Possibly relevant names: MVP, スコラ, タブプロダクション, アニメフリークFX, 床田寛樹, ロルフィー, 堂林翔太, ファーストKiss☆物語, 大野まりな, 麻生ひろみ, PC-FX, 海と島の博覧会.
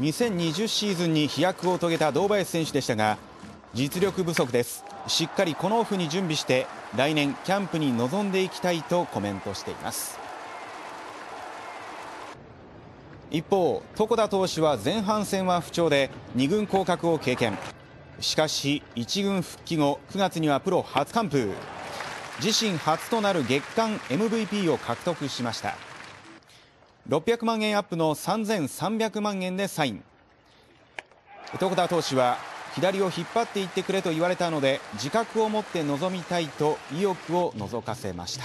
2020シーズンに飛躍を遂げた堂林選手でしたが、実力不足です。しっかりこのオフに準備して、来年キャンプに臨んでいきたいとコメントしています。一方、床田投手は前半戦は不調で2軍降格を経験。しかし1軍復帰後、9月にはプロ初完封。自身初となる月間 MVP を獲得しました。600万円アップの3300万円でサイン。床田投手は左を引っ張っていってくれと言われたので、自覚を持って臨みたいと意欲を覗かせました。